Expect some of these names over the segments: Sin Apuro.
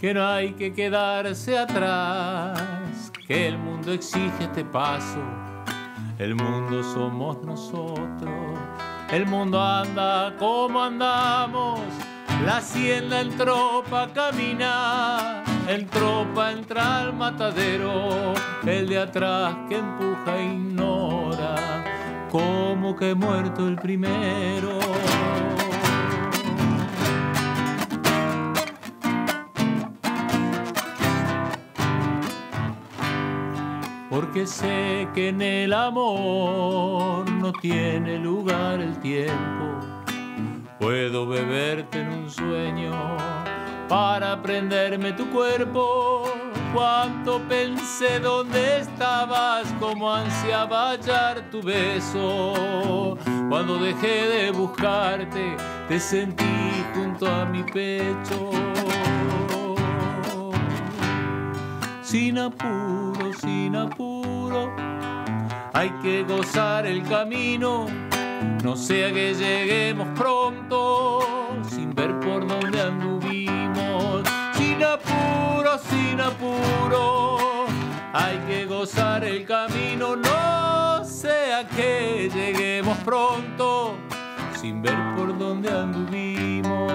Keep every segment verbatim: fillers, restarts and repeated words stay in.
que no hay que quedarse atrás, que el mundo exige este paso, el mundo somos nosotros, el mundo anda como andamos, la hacienda en tropa camina, en tropa entra al matadero, el de atrás que empuja e ignora, como que muerto el primero. Porque sé que en el amor no tiene lugar el tiempo. Puedo beberte en un sueño para aprenderme tu cuerpo. Cuánto pensé dónde estabas, cómo ansiaba hallar tu beso. Cuando dejé de buscarte, te sentí junto a mi pecho. Sin apuro, sin apuro, hay que gozar el camino, no sea que lleguemos pronto sin ver por dónde anduvimos. Sin apuro, sin apuro, hay que gozar el camino, no sea que lleguemos pronto sin ver por dónde anduvimos.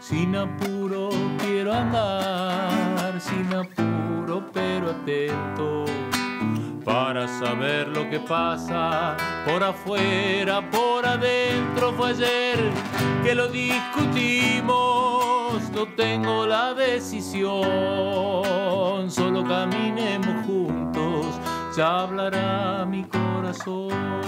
Sin apuro quiero andar, sin apuro pero atento, para saber lo que pasa por afuera, por adentro. Fue ayer que lo discutimos, no tengo la decisión, solo caminemos juntos, ya hablará mi corazón.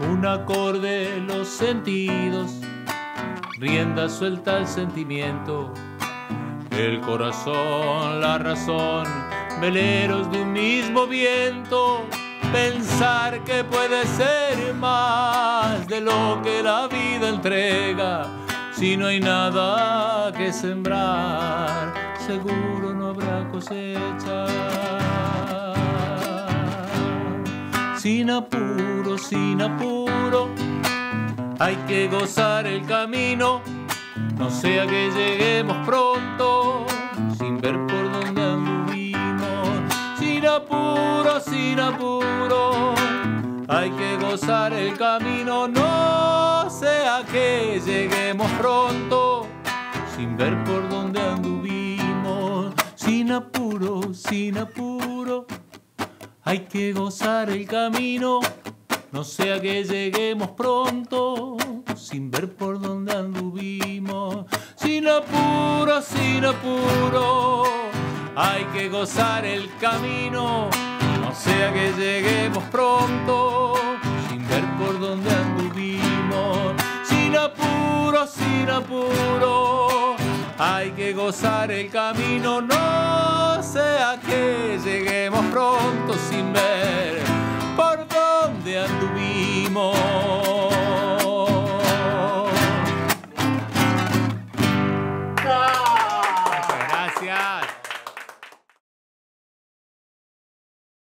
Un acorde los sentidos, rienda suelta al sentimiento, el corazón, la razón, veleros de un mismo viento. Pensar que puede ser más de lo que la vida entrega, si no hay nada que sembrar, seguro no habrá cosecha. Sin apuro, sin apuro, hay que gozar el camino, no sea que lleguemos pronto sin ver por dónde anduvimos. Sin apuro, sin apuro, hay que gozar el camino, no sea que lleguemos pronto sin ver por dónde anduvimos. Sin apuro, sin apuro, hay que gozar el camino, no sea que lleguemos pronto sin ver por dónde anduvimos. Sin apuro, sin apuro, hay que gozar el camino, no sea que lleguemos pronto sin ver por dónde anduvimos. Sin apuro, sin apuro, hay que gozar el camino, no sea que lleguemos pronto sin ver por dónde anduvimos.